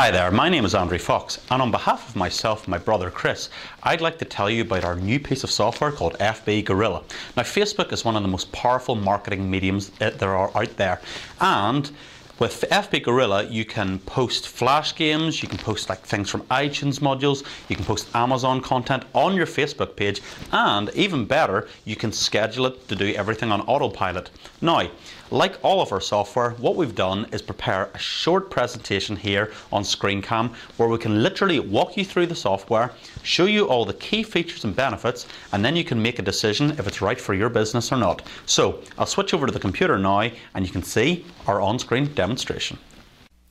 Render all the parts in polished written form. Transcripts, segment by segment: Hi there, my name is Andrew Fox, and on behalf of myself and my brother Chris, I'd like to tell you about our new piece of software called FB Gorilla. Now, Facebook is one of the most powerful marketing mediums that there are out there, and with FB Gorilla, you can post Flash games, you can post like things from iTunes modules, you can post Amazon content on your Facebook page, and even better, you can schedule it to do everything on autopilot. Now, like all of our software, what we've done is prepare a short presentation here on Screencam where we can literally walk you through the software, show you all the key features and benefits, and then you can make a decision if it's right for your business or not. So, I'll switch over to the computer now, and you can see our on-screen demonstration.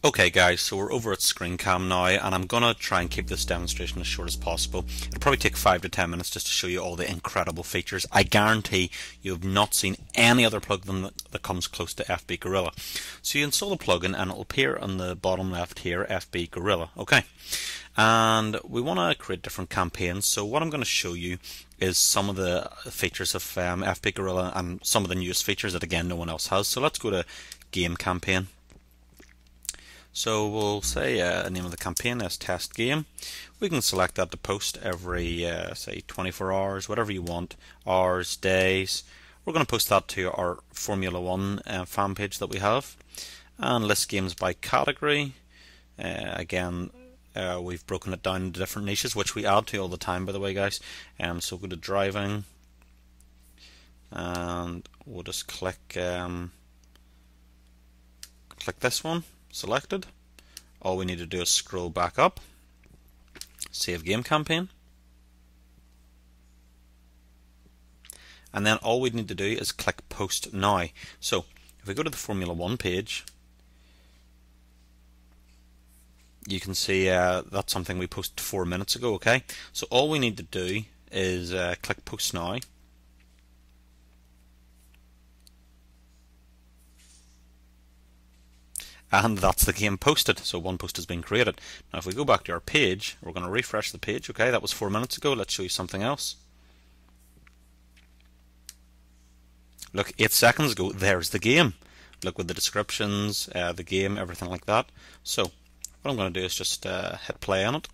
Okay guys, so we're over at Screencam now, and I'm going to try and keep this demonstration as short as possible. It'll probably take 5 to 10 minutes just to show you all the incredible features. I guarantee you have not seen any other plugin that comes close to FB Gorilla. So you install the plugin and it'll appear on the bottom left here, FB Gorilla. Okay, and we want to create different campaigns, so what I'm going to show you is some of the features of FB Gorilla and some of the newest features that again no one else has. So let's go to Game Campaign. So we'll say a name of the campaign as Test Game. We can select that to post every, say, 24 hours, whatever you want, hours, days. We're going to post that to our Formula One fan page that we have. And list games by category. Again, we've broken it down into different niches, which we add to all the time, by the way, guys. So we'll go to driving. And we'll just click, click this one. Selected. All we need to do is scroll back up, save game campaign, and then all we need to do is click post now. So if we go to the Formula One page, you can see that's something we posted 4 minutes ago. Okay, so all we need to do is click post now. And that's the game posted, so one post has been created. Now if we go back to our page, we're going to refresh the page. Okay, that was 4 minutes ago. Let's show you something else. Look, 8 seconds ago, there's the game. Look, with the descriptions, the game, everything like that. So what I'm going to do is just hit play on it.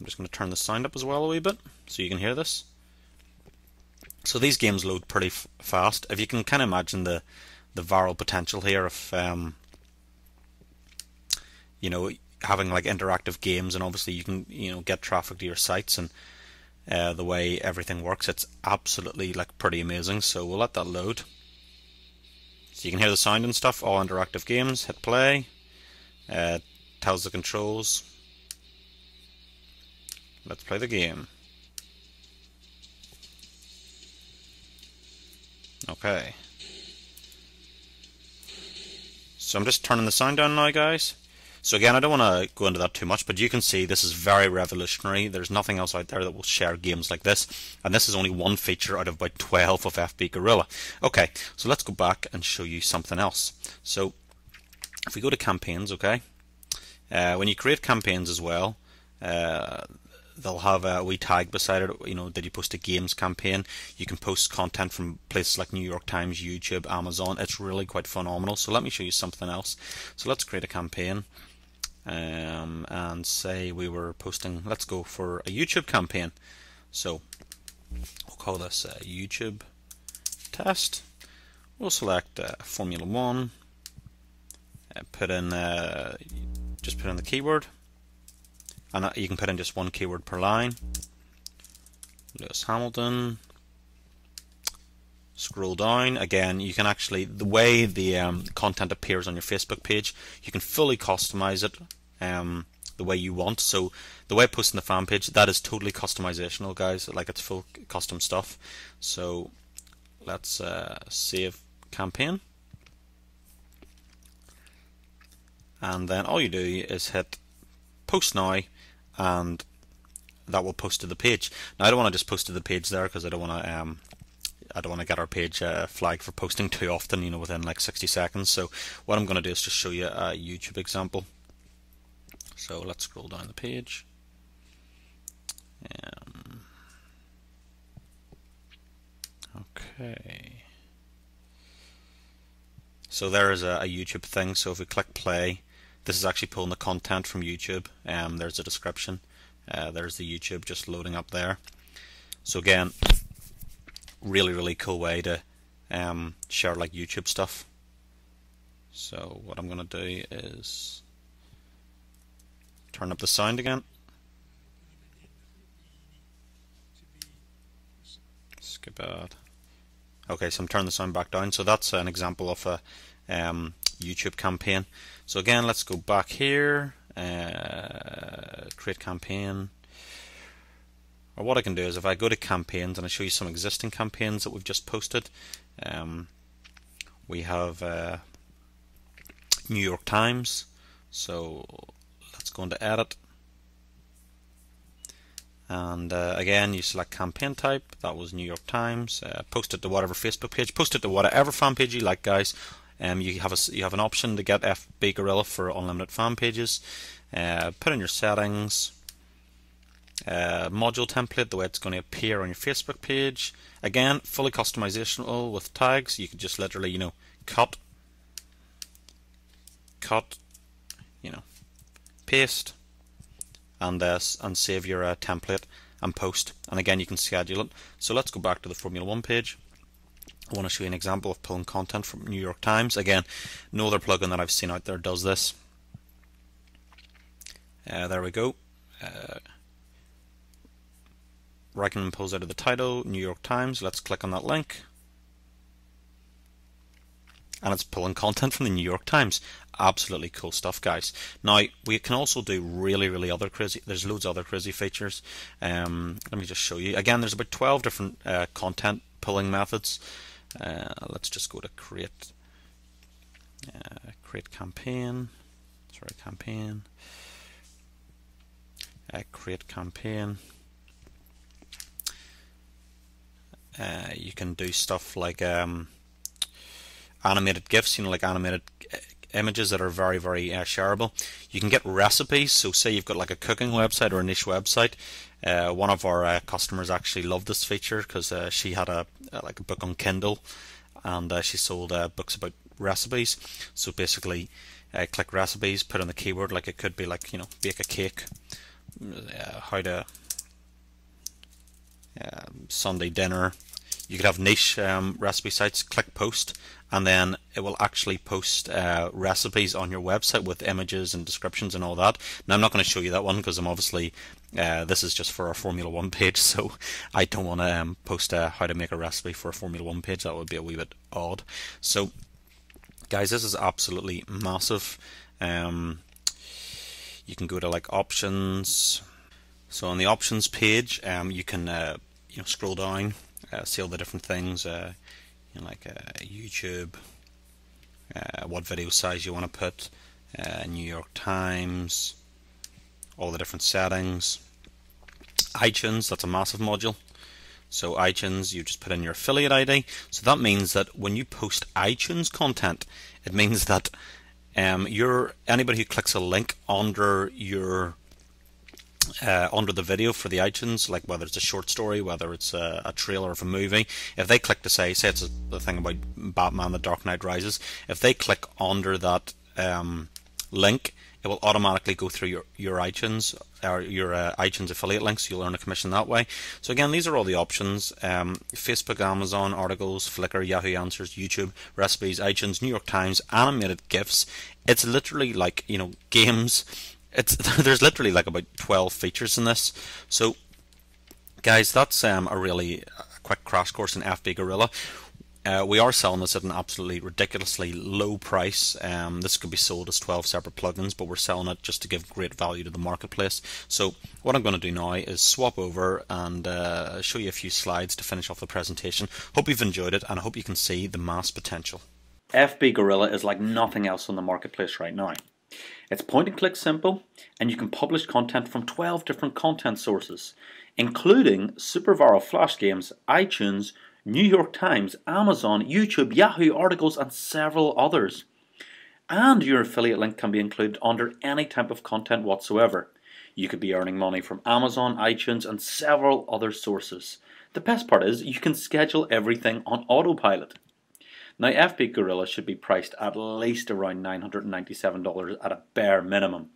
I'm just going to turn the sound up as well a wee bit so you can hear this. So these games load pretty fast. If you can kind of imagine the viral potential here of you know, having like interactive games, and obviously you can, you know, get traffic to your sites, and the way everything works, it's absolutely like pretty amazing. So we'll let that load. So you can hear the sound and stuff. All interactive games. Hit play. Tells the controls. Let's play the game. Okay. So I'm just turning the sound down now, guys. So again, I don't want to go into that too much, but you can see this is very revolutionary. There's nothing else out there that will share games like this, and this is only one feature out of about 12 of FB Gorilla. Okay, so let's go back and show you something else. So if we go to campaigns, okay, when you create campaigns as well, they'll have a wee tag beside it, you know, that you post a games campaign. You can post content from places like New York Times, YouTube, Amazon. It's really quite phenomenal. So let me show you something else. So let's create a campaign. And say we were posting, let's go for a YouTube campaign. So we'll call this a YouTube test. We'll select Formula One, just put in the keyword, and you can put in just one keyword per line. Lewis Hamilton. Scroll down. Again, you can actually, the way the content appears on your Facebook page, you can fully customize it the way you want. So the way I post on the fan page, that is totally customizational, guys. Like, it's full custom stuff. So let's save campaign, and then all you do is hit post now, and that will post to the page. Now I don't want to just post to the page there because I don't want to get our page flagged for posting too often, you know, within like 60 seconds. So what I'm going to do is just show you a YouTube example. So let's scroll down the page. Okay. So there is a YouTube thing. So if we click play, This is actually pulling the content from YouTube. There's a description. There's the YouTube just loading up there. So again, really cool way to share like YouTube stuff. So what I'm gonna do is turn up the sound again. Skip ad. Okay, so I'm turning the sound back down. So that's an example of a YouTube campaign. So again, let's go back here, create campaign. Or what I can do is if I go to campaigns and I show you some existing campaigns that we've just posted. We have New York Times. So let's go into edit. And again, you select campaign type. That was New York Times. Post it to whatever Facebook page. Post it to whatever fan page you like, guys. You have an option to get FB Gorilla for unlimited fan pages. Put in your settings. Module template, the way it's going to appear on your Facebook page. Again, fully customizable with tags. You could just literally, you know, cut, you know, paste. And save your template and post. And again, you can schedule it. So let's go back to the Formula One page. I want to show you an example of pulling content from New York Times. Again, no other plugin that I've seen out there does this. There we go. Right, I can pulls out of the title, New York Times. Let's click on that link. And it's pulling content from the New York Times. Absolutely cool stuff, guys. Now we can also do really other crazy, there's loads of other crazy features. Let me just show you again. There's about 12 different content pulling methods. Let's just go to create create campaign. You can do stuff like animated GIFs, you know, like animated images that are very shareable. You can get recipes. So say you've got like a cooking website or a niche website. One of our customers actually loved this feature because she had a book on Kindle, and she sold books about recipes. So basically, click recipes, put in the keyword, like it could be like, you know, bake a cake, how to Sunday dinner. You could have niche recipe sites. Click post, and then it will actually post recipes on your website with images and descriptions and all that. Now I'm not going to show you that one because I'm obviously this is just for our Formula One page, so I don't want to post how to make a recipe for a Formula One page. That would be a wee bit odd. So guys, this is absolutely massive. You can go to like options. So on the options page, you can you know, scroll down. See all the different things, you know, like YouTube, what video size you want to put, New York Times, all the different settings. iTunes, that's a massive module. So iTunes, you just put in your affiliate ID. So that means that when you post iTunes content, it means that anybody who clicks a link under your under the video for the iTunes, like whether it's a short story, whether it's a trailer of a movie, if they click to say it's the thing about Batman The Dark Knight Rises, if they click under that link, it will automatically go through your iTunes or your iTunes affiliate links. You'll earn a commission that way. So again, these are all the options: Facebook, Amazon, articles, Flickr, Yahoo Answers, YouTube, recipes, iTunes, New York Times, animated GIFs. It's literally like, you know, games. There's literally like about 12 features in this. So guys, that's a really quick crash course in FB Gorilla. We are selling this at an absolutely ridiculously low price. This could be sold as 12 separate plugins, but we're selling it just to give great value to the marketplace. So what I'm going to do now is swap over and show you a few slides to finish off the presentation. Hope you've enjoyed it, and I hope you can see the mass potential. FB Gorilla is like nothing else on the marketplace right now. It's point and click simple, and you can publish content from 12 different content sources, including super viral flash games, iTunes, New York Times, Amazon, YouTube, Yahoo articles, and several others. And your affiliate link can be included under any type of content whatsoever. You could be earning money from Amazon, iTunes, and several other sources. The best part is you can schedule everything on autopilot. Now, FB Gorilla should be priced at least around $997 at a bare minimum.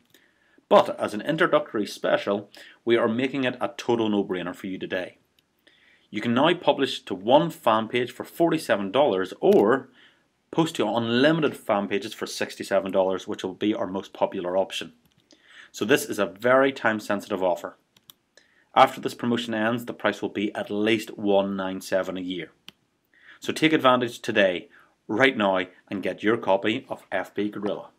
But as an introductory special, we are making it a total no-brainer for you today. You can now publish to one fan page for $47 or post to unlimited fan pages for $67, which will be our most popular option. So this is a very time-sensitive offer. After this promotion ends, the price will be at least $197 a year. So take advantage today, right now, and get your copy of FB Gorilla.